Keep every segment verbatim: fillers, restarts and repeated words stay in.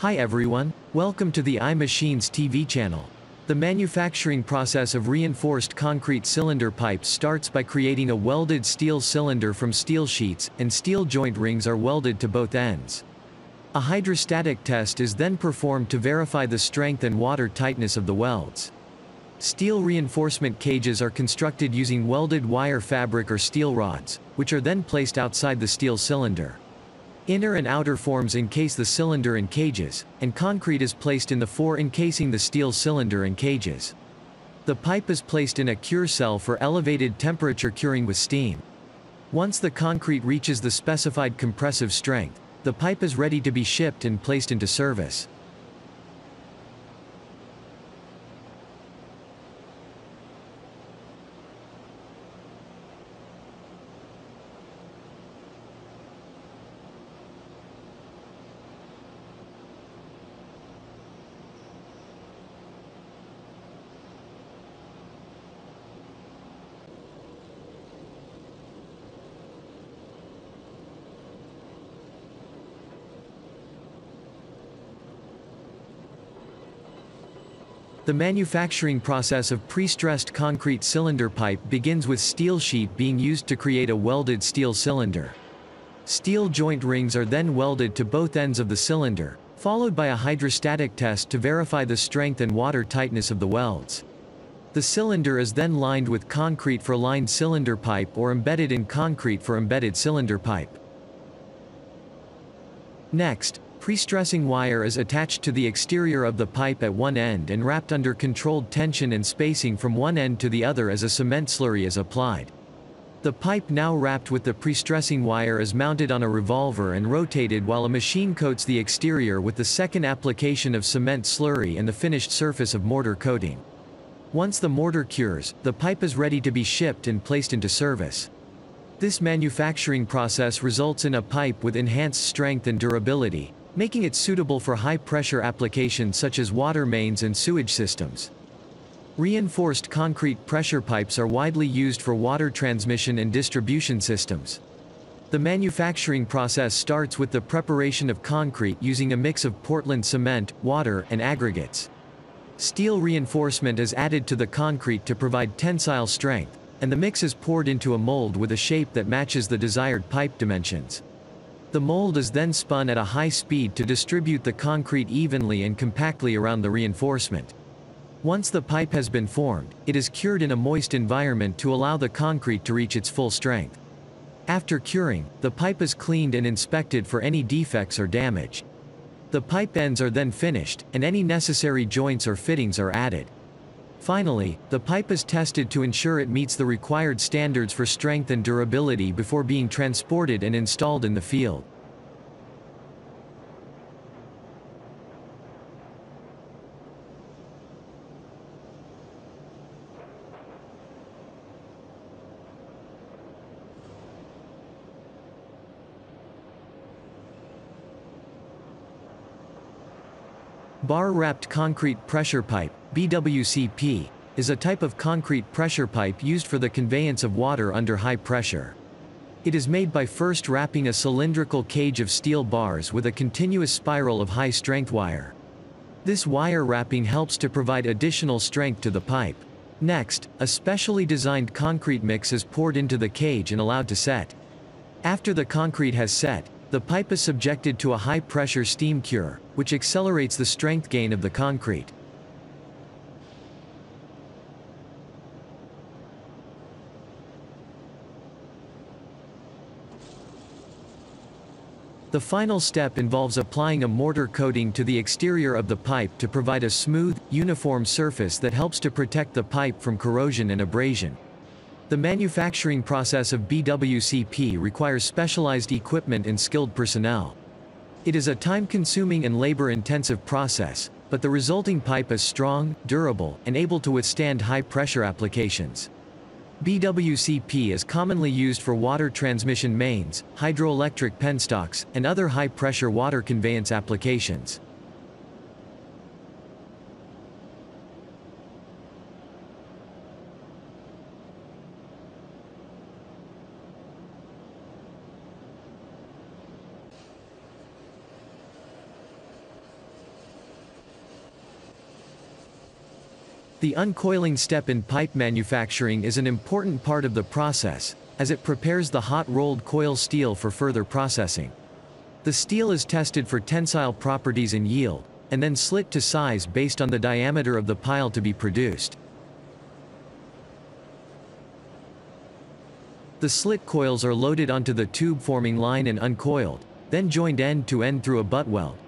Hi everyone, welcome to the iMachinesTV channel. The manufacturing process of reinforced concrete cylinder pipes starts by creating a welded steel cylinder from steel sheets, and steel joint rings are welded to both ends. A hydrostatic test is then performed to verify the strength and water tightness of the welds. Steel reinforcement cages are constructed using welded wire fabric or steel rods, which are then placed outside the steel cylinder. Inner and outer forms encase the cylinder and cages, and concrete is placed in the fore encasing the steel cylinder and cages. The pipe is placed in a cure cell for elevated temperature curing with steam. Once the concrete reaches the specified compressive strength, the pipe is ready to be shipped and placed into service. The manufacturing process of pre-stressed concrete cylinder pipe begins with steel sheet being used to create a welded steel cylinder. Steel joint rings are then welded to both ends of the cylinder, followed by a hydrostatic test to verify the strength and water tightness of the welds. The cylinder is then lined with concrete for lined cylinder pipe or embedded in concrete for embedded cylinder pipe. Next, pre-stressing wire is attached to the exterior of the pipe at one end and wrapped under controlled tension and spacing from one end to the other as a cement slurry is applied. The pipe now wrapped with the pre-stressing wire is mounted on a revolver and rotated while a machine coats the exterior with the second application of cement slurry and the finished surface of mortar coating. Once the mortar cures, the pipe is ready to be shipped and placed into service. This manufacturing process results in a pipe with enhanced strength and durability, making it suitable for high-pressure applications such as water mains and sewage systems. Reinforced concrete pressure pipes are widely used for water transmission and distribution systems. The manufacturing process starts with the preparation of concrete using a mix of Portland cement, water, and aggregates. Steel reinforcement is added to the concrete to provide tensile strength, and the mix is poured into a mold with a shape that matches the desired pipe dimensions. The mold is then spun at a high speed to distribute the concrete evenly and compactly around the reinforcement. Once the pipe has been formed, it is cured in a moist environment to allow the concrete to reach its full strength. After curing, the pipe is cleaned and inspected for any defects or damage. The pipe ends are then finished, and any necessary joints or fittings are added. Finally, the pipe is tested to ensure it meets the required standards for strength and durability before being transported and installed in the field. Bar-wrapped concrete pressure pipe, B W C P, is a type of concrete pressure pipe used for the conveyance of water under high pressure. It is made by first wrapping a cylindrical cage of steel bars with a continuous spiral of high-strength wire. This wire wrapping helps to provide additional strength to the pipe. Next, a specially designed concrete mix is poured into the cage and allowed to set. After the concrete has set, the pipe is subjected to a high-pressure steam cure, which accelerates the strength gain of the concrete. The final step involves applying a mortar coating to the exterior of the pipe to provide a smooth, uniform surface that helps to protect the pipe from corrosion and abrasion. The manufacturing process of B W C P requires specialized equipment and skilled personnel. It is a time-consuming and labor-intensive process, but the resulting pipe is strong, durable, and able to withstand high-pressure applications. B W C P is commonly used for water transmission mains, hydroelectric penstocks, and other high-pressure water conveyance applications. The uncoiling step in pipe manufacturing is an important part of the process, as it prepares the hot rolled coil steel for further processing. The steel is tested for tensile properties and yield, and then slit to size based on the diameter of the pile to be produced. The slit coils are loaded onto the tube-forming line and uncoiled, then joined end-to-end through a butt weld.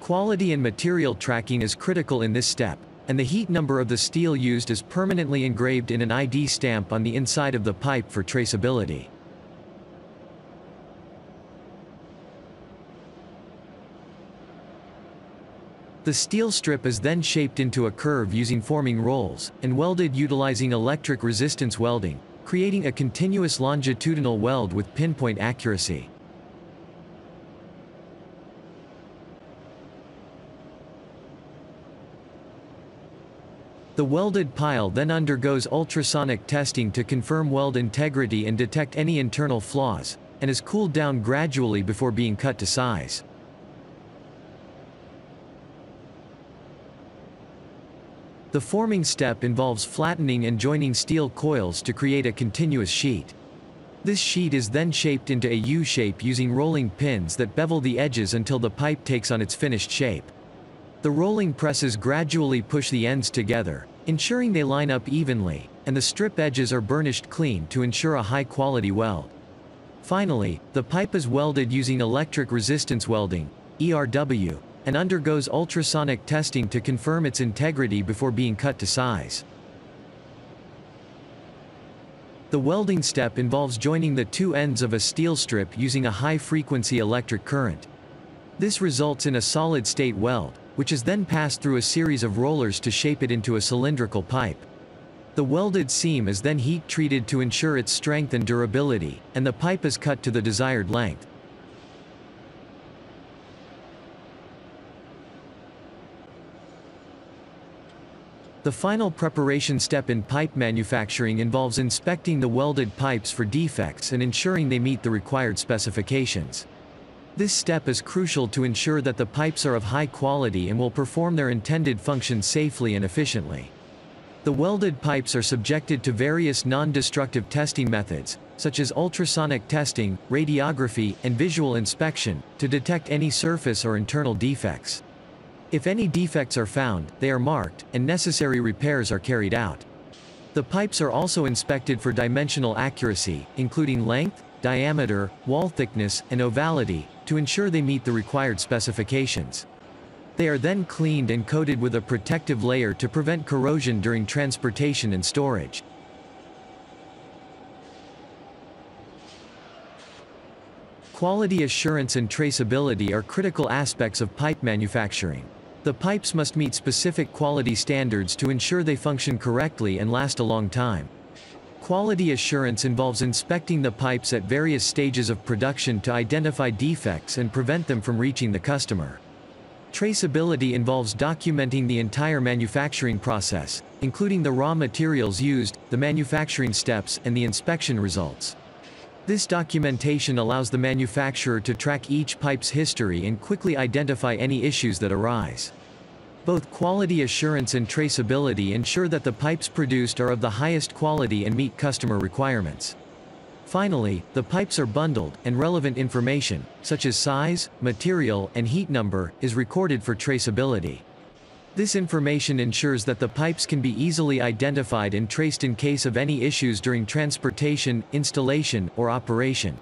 Quality and material tracking is critical in this step, and the heat number of the steel used is permanently engraved in an I D stamp on the inside of the pipe for traceability. The steel strip is then shaped into a curve using forming rolls, and welded utilizing electric resistance welding, creating a continuous longitudinal weld with pinpoint accuracy. The welded pile then undergoes ultrasonic testing to confirm weld integrity and detect any internal flaws, and is cooled down gradually before being cut to size. The forming step involves flattening and joining steel coils to create a continuous sheet. This sheet is then shaped into a U shape using rolling pins that bevel the edges until the pipe takes on its finished shape. The rolling presses gradually push the ends together, ensuring they line up evenly, and the strip edges are burnished clean to ensure a high-quality weld. Finally, the pipe is welded using electric resistance welding, E R W, and undergoes ultrasonic testing to confirm its integrity before being cut to size. The welding step involves joining the two ends of a steel strip using a high-frequency electric current. This results in a solid-state weld, which is then passed through a series of rollers to shape it into a cylindrical pipe. The welded seam is then heat-treated to ensure its strength and durability, and the pipe is cut to the desired length. The final preparation step in pipe manufacturing involves inspecting the welded pipes for defects and ensuring they meet the required specifications. This step is crucial to ensure that the pipes are of high quality and will perform their intended function safely and efficiently. The welded pipes are subjected to various non-destructive testing methods, such as ultrasonic testing, radiography, and visual inspection, to detect any surface or internal defects. If any defects are found, they are marked, and necessary repairs are carried out. The pipes are also inspected for dimensional accuracy, including length, diameter, wall thickness, and ovality, to ensure they meet the required specifications. They are then cleaned and coated with a protective layer to prevent corrosion during transportation and storage. Quality assurance and traceability are critical aspects of pipe manufacturing. The pipes must meet specific quality standards to ensure they function correctly and last a long time. Quality assurance involves inspecting the pipes at various stages of production to identify defects and prevent them from reaching the customer. Traceability involves documenting the entire manufacturing process, including the raw materials used, the manufacturing steps, and the inspection results. This documentation allows the manufacturer to track each pipe's history and quickly identify any issues that arise. Both quality assurance and traceability ensure that the pipes produced are of the highest quality and meet customer requirements. Finally, the pipes are bundled, and relevant information, such as size, material, and heat number, is recorded for traceability. This information ensures that the pipes can be easily identified and traced in case of any issues during transportation, installation, or operation.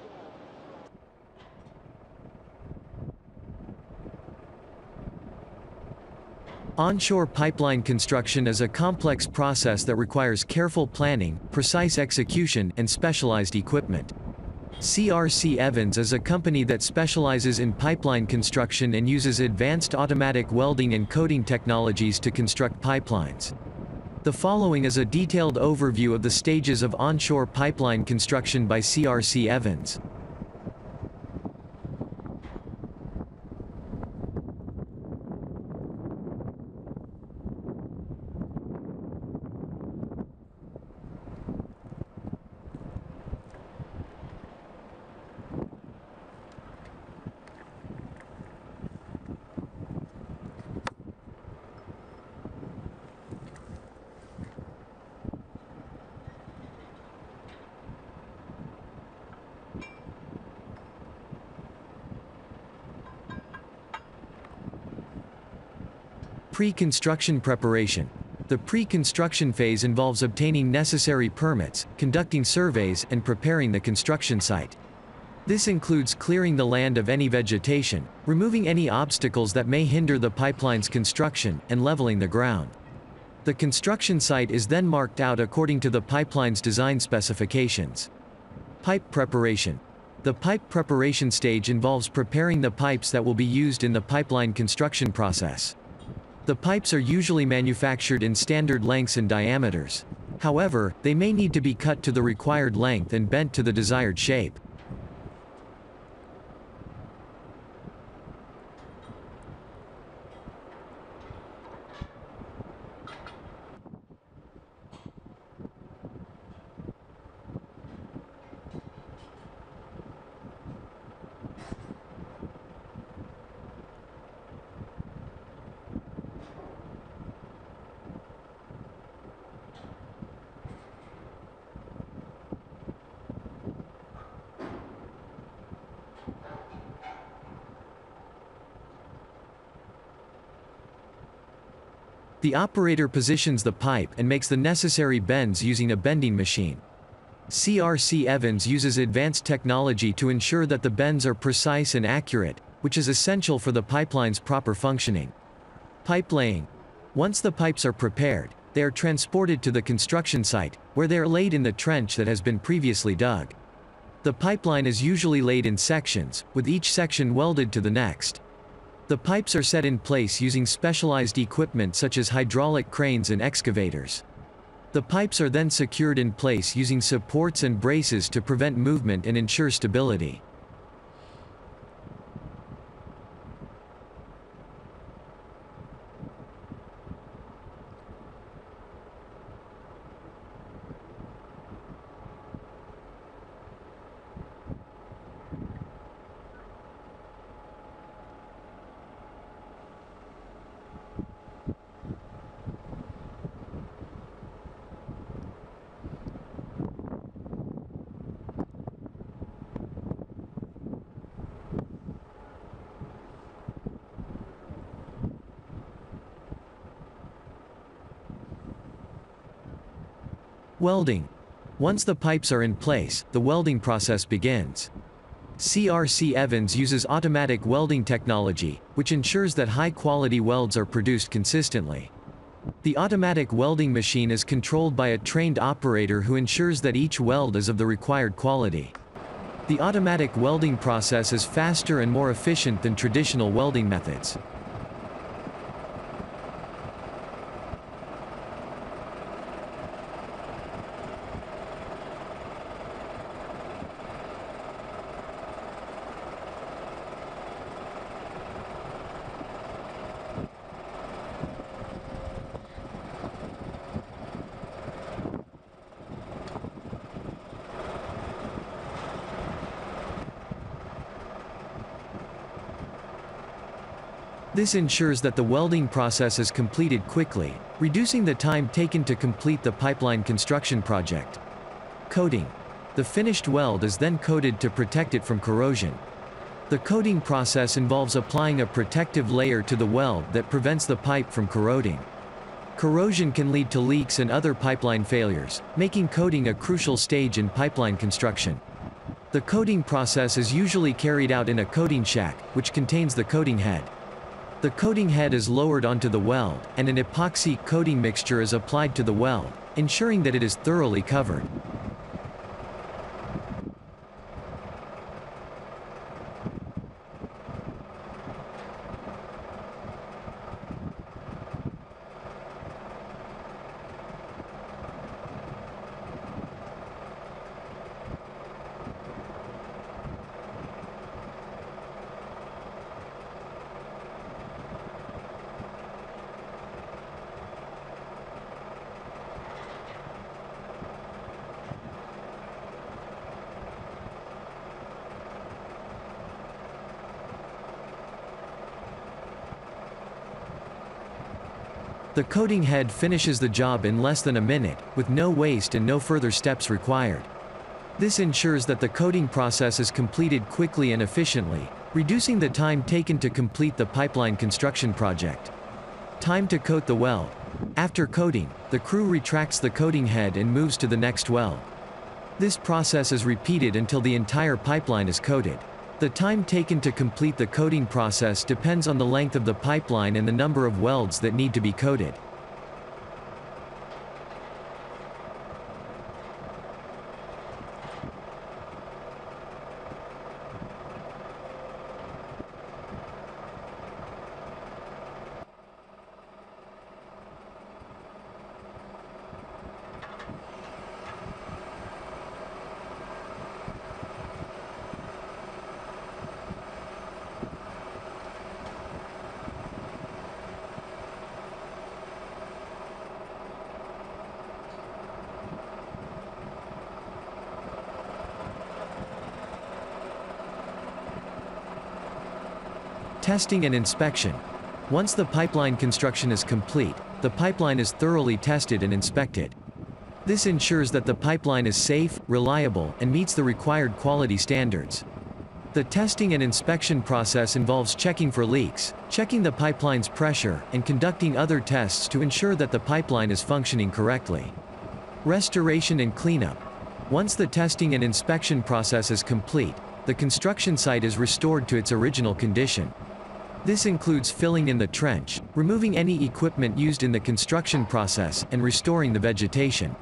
Onshore pipeline construction is a complex process that requires careful planning, precise execution, and specialized equipment. C R C Evans is a company that specializes in pipeline construction and uses advanced automatic welding and coating technologies to construct pipelines. The following is a detailed overview of the stages of onshore pipeline construction by C R C Evans. Pre-construction preparation. The pre-construction phase involves obtaining necessary permits, conducting surveys, and preparing the construction site. This includes clearing the land of any vegetation, removing any obstacles that may hinder the pipeline's construction, and leveling the ground. The construction site is then marked out according to the pipeline's design specifications. Pipe preparation. The pipe preparation stage involves preparing the pipes that will be used in the pipeline construction process. The pipes are usually manufactured in standard lengths and diameters. However, they may need to be cut to the required length and bent to the desired shape. The operator positions the pipe and makes the necessary bends using a bending machine. C R C Evans uses advanced technology to ensure that the bends are precise and accurate, which is essential for the pipeline's proper functioning. Pipe laying. Once the pipes are prepared, they are transported to the construction site, where they are laid in the trench that has been previously dug. The pipeline is usually laid in sections, with each section welded to the next. The pipes are set in place using specialized equipment such as hydraulic cranes and excavators. The pipes are then secured in place using supports and braces to prevent movement and ensure stability. Welding. Once the pipes are in place, the welding process begins. C R C Evans uses automatic welding technology, which ensures that high-quality welds are produced consistently. The automatic welding machine is controlled by a trained operator who ensures that each weld is of the required quality. The automatic welding process is faster and more efficient than traditional welding methods. This ensures that the welding process is completed quickly, reducing the time taken to complete the pipeline construction project. Coating. The finished weld is then coated to protect it from corrosion. The coating process involves applying a protective layer to the weld that prevents the pipe from corroding. Corrosion can lead to leaks and other pipeline failures, making coating a crucial stage in pipeline construction. The coating process is usually carried out in a coating shack, which contains the coating head. The coating head is lowered onto the weld, and an epoxy coating mixture is applied to the weld, ensuring that it is thoroughly covered. The coating head finishes the job in less than a minute, with no waste and no further steps required. This ensures that the coating process is completed quickly and efficiently, reducing the time taken to complete the pipeline construction project. Time to coat the weld. After coating, the crew retracts the coating head and moves to the next weld. This process is repeated until the entire pipeline is coated. The time taken to complete the coating process depends on the length of the pipeline and the number of welds that need to be coated. Testing and inspection. Once the pipeline construction is complete, the pipeline is thoroughly tested and inspected. This ensures that the pipeline is safe, reliable, and meets the required quality standards. The testing and inspection process involves checking for leaks, checking the pipeline's pressure, and conducting other tests to ensure that the pipeline is functioning correctly. Restoration and cleanup. Once the testing and inspection process is complete, the construction site is restored to its original condition. This includes filling in the trench, removing any equipment used in the construction process, and restoring the vegetation.